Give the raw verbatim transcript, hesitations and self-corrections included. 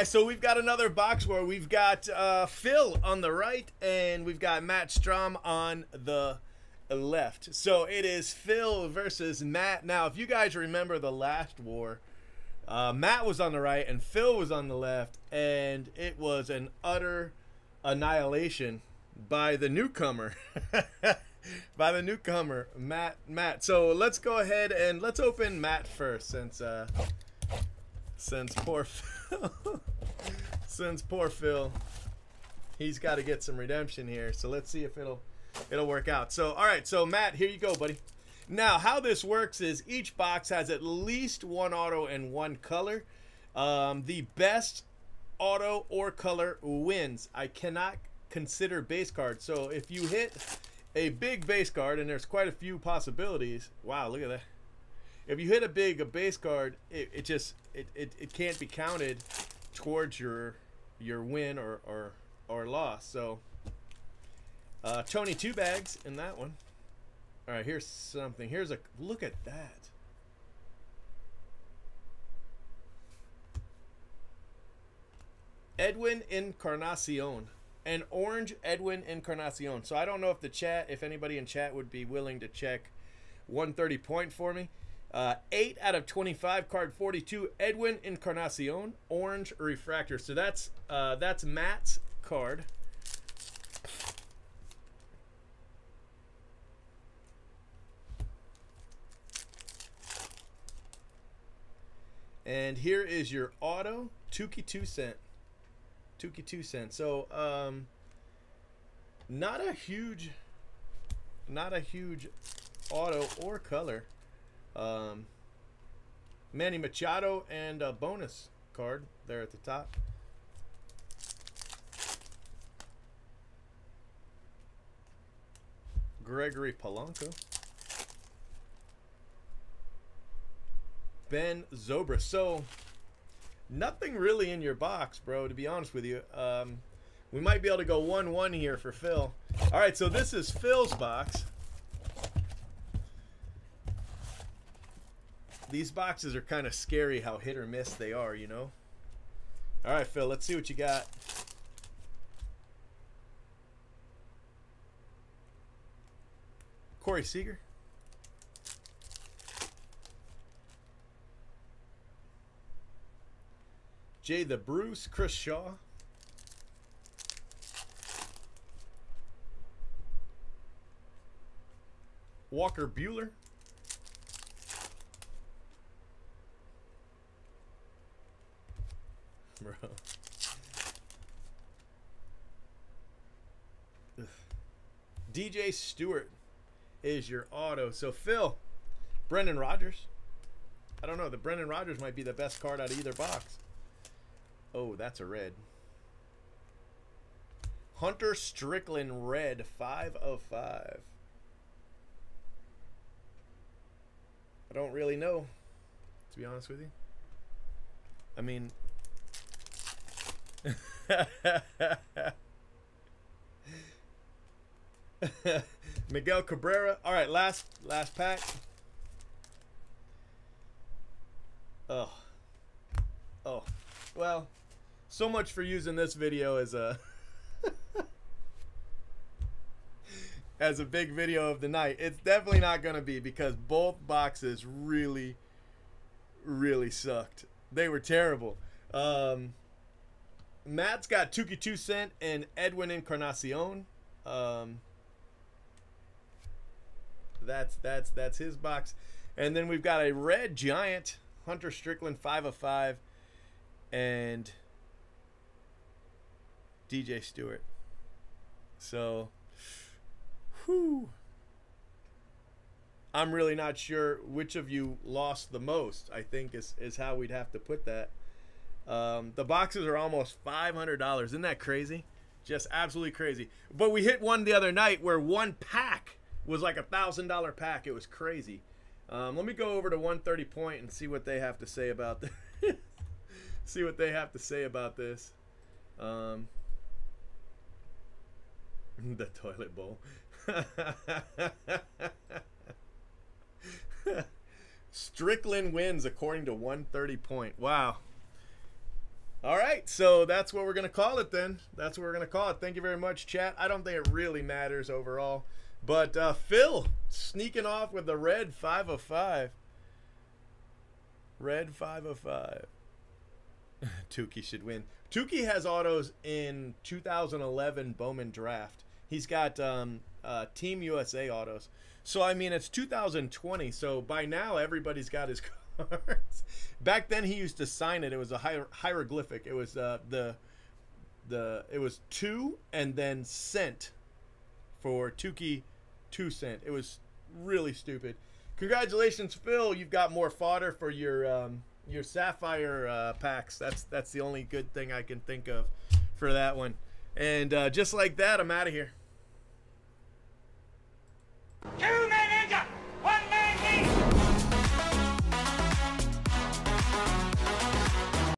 guys, so we've got another box where we've got uh, Phil on the right and we've got Matt Strom on the left. So it is Phil versus Matt. Now, if you guys remember the last war, uh, Matt was on the right and Phil was on the left, and it was an utter annihilation by the newcomer. By the newcomer, Matt. Matt. So let's go ahead and let's open Matt first, since uh, since poor Phil, since poor Phil, he's got to get some redemption here. So let's see if it'll it'll work out. So all right, so Matt, here you go, buddy. Now, how this works is each box has at least one auto and one color. Um, the best auto or color wins. I cannot consider base cards. So if you hit a big base card, and there's quite a few possibilities. Wow, look at that. If you hit a big a base card, it, it just it, it, it can't be counted towards your your win or or, or loss. So uh, Tony two bags in that one. All right, here's something. Here's a look at that. Edwin Encarnacion. An orange Edwin Encarnacion. So I don't know if the chat, if anybody in chat would be willing to check one thirty point for me. Uh, eight out of twenty-five, card forty-two, Edwin Encarnacion, orange refractor. So that's uh, that's Matt's card. And here is your auto, Tuki Toussaint. Tuki Toussaint. So, um, not a huge, not a huge auto or color. Um, Manny Machado and a bonus card there at the top. Gregory Polanco. Ben Zobrist. So, nothing really in your box, bro, to be honest with you. Um, we might be able to go one one here for Phil. All right, so this is Phil's box. These boxes are kind of scary how hit or miss they are, you know? All right, Phil, let's see what you got. Corey Seager. Jay the Bruce, Chris Shaw. Walker Buehler. Bro. Ugh. D J Stewart is your auto. So Phil, Brendan Rodgers. I don't know, the Brendan Rodgers might be the best card out of either box. Oh, that's a red. Hunter Strickland red, five of five. I don't really know, to be honest with you. I mean, Miguel Cabrera. All right, last last pack. Oh. Oh. Well, so much for using this video as a as a big video of the night. It's definitely not going to be, because both boxes really, really sucked. They were terrible. Um, Matt's got Tuki Toussaint and Edwin Encarnacion. Um, that's that's that's his box, and then we've got a red giant Hunter Strickland, five of five, and D J Stewart. So, whew. I'm really not sure which of you lost the most, I think is, is how we'd have to put that. Um, the boxes are almost five hundred dollars. Isn't that crazy? Just absolutely crazy. But we hit one the other night where one pack was like a thousand dollar pack. It was crazy. Um, let me go over to one thirty point and see what they have to say about this. See what they have to say about this. Um, the toilet bowl. Strickland wins according to one thirty point. Wow. All right, so that's what we're going to call it then. That's what we're going to call it. Thank you very much, chat. I don't think it really matters overall. But uh, Phil sneaking off with the red five of five. Red five of five. Tuki should win. Tuki has autos in two thousand eleven Bowman draft. He's got um, uh, Team U S A autos. So, I mean, it's two thousand twenty. So, by now, everybody's got his cards. Back then, he used to sign it. It was a hier hieroglyphic. It was uh, the, the, it was two and then cent for Tuki Toussaint. It was really stupid. Congratulations, Phil. You've got more fodder for your... Um, your sapphire uh, packs. That's that's the only good thing I can think of for that one. And uh, just like that, I'm out of here.